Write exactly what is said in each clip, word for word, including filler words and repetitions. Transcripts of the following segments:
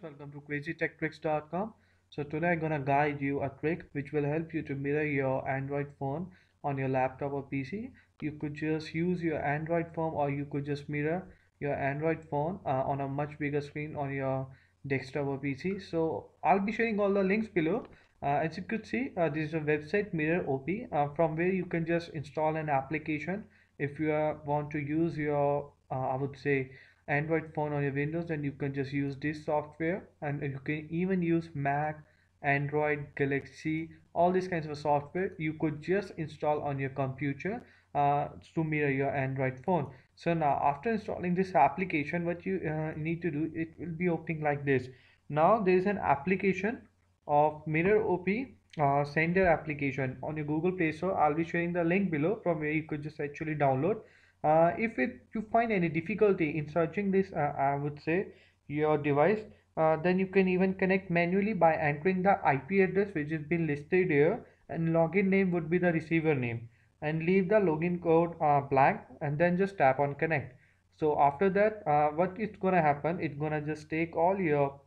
Welcome to crazy tech tricks dot com. So today I'm gonna guide you a trick which will help you to mirror your Android phone on your laptop or P C. You could just use your Android phone, or you could just mirror your Android phone uh, on a much bigger screen on your desktop or P C. So I'll be sharing all the links below. Uh, as you could see, uh, this is a website, Mirror O P, uh, from where you can just install an application if you uh, want to use your uh, I would say Android phone on your Windows, and you can just use this software, and you can even use Mac, Android, Galaxy, all these kinds of software you could just install on your computer uh, to mirror your Android phone. So now, after installing this application, what you uh, need to do, it will be opening like this. Now there is an application of Mirror O P, uh, Sender application on your Google Play Store. I'll be sharing the link below from where you could just actually download. Uh, if it, you find any difficulty in searching this, uh, I would say your device, uh, then you can even connect manually by entering the I P address which has been listed here, and login name would be the receiver name, and leave the login code uh, blank, and then just tap on connect. So after that, uh, what is gonna happen, it's gonna just take all your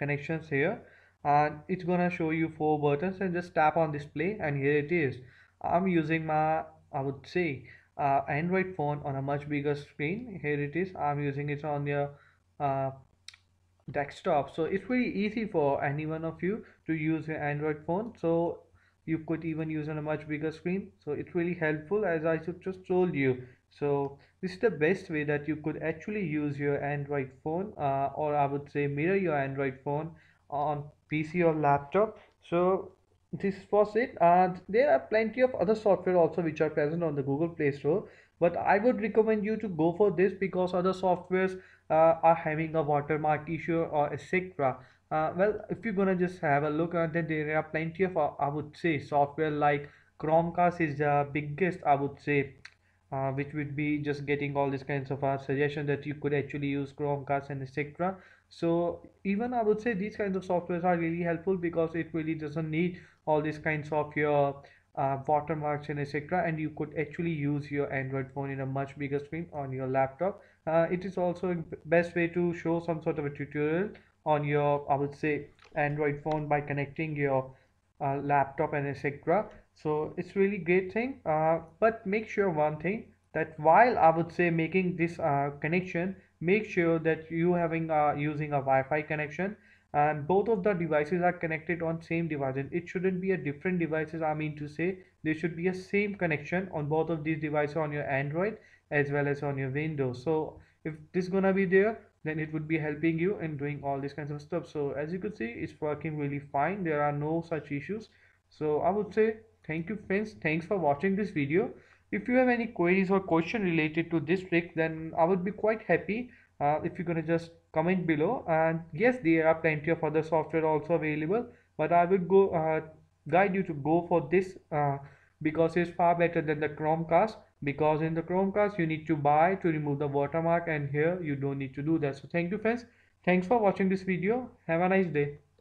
connections here, and it's gonna show you four buttons, and just tap on display, and here it is. I'm using my, I would say, Uh, Android phone on a much bigger screen. Here it is. I'm using it on your uh, desktop, so it's really easy for any one of you to use your Android phone. So you could even use on a much bigger screen, so it's really helpful, as I just told you. So this is the best way that you could actually use your Android phone, uh, or I would say mirror your Android phone on P C or laptop. So this was it. Uh, there are plenty of other software also which are present on the Google Play Store, but I would recommend you to go for this, because other softwares uh, are having a watermark issue or et cetera. Uh, well, if you're gonna just have a look at it, there are plenty of uh, I would say software like Chromecast is the biggest, I would say, uh, which would be just getting all these kinds of uh, suggestions that you could actually use Chromecast and et cetera. So even I would say these kinds of softwares are really helpful, because it really doesn't need all these kinds of your uh, watermarks and et cetera, and you could actually use your Android phone in a much bigger screen on your laptop. Uh, it is also the best way to show some sort of a tutorial on your, I would say, Android phone by connecting your uh, laptop and et cetera. So it's really great thing, uh, but make sure one thing, that while I would say making this uh, connection, make sure that you having uh, using a Wi-Fi connection, and both of the devices are connected on same device, and it shouldn't be a different devices. I mean to say, there should be a same connection on both of these devices, on your Android as well as on your Windows. So if this is gonna be there, then it would be helping you in doing all these kinds of stuff. So as you could see, it's working really fine. There are no such issues. So I would say thank you, friends. Thanks for watching this video. If you have any queries or question related to this trick, then I would be quite happy uh, if you're gonna just comment below. And yes, there are plenty of other software also available, but I will go uh, guide you to go for this uh, because it's far better than the Chromecast, because in the Chromecast you need to buy to remove the watermark, and here you don't need to do that. So thank you, friends. Thanks for watching this video. Have a nice day.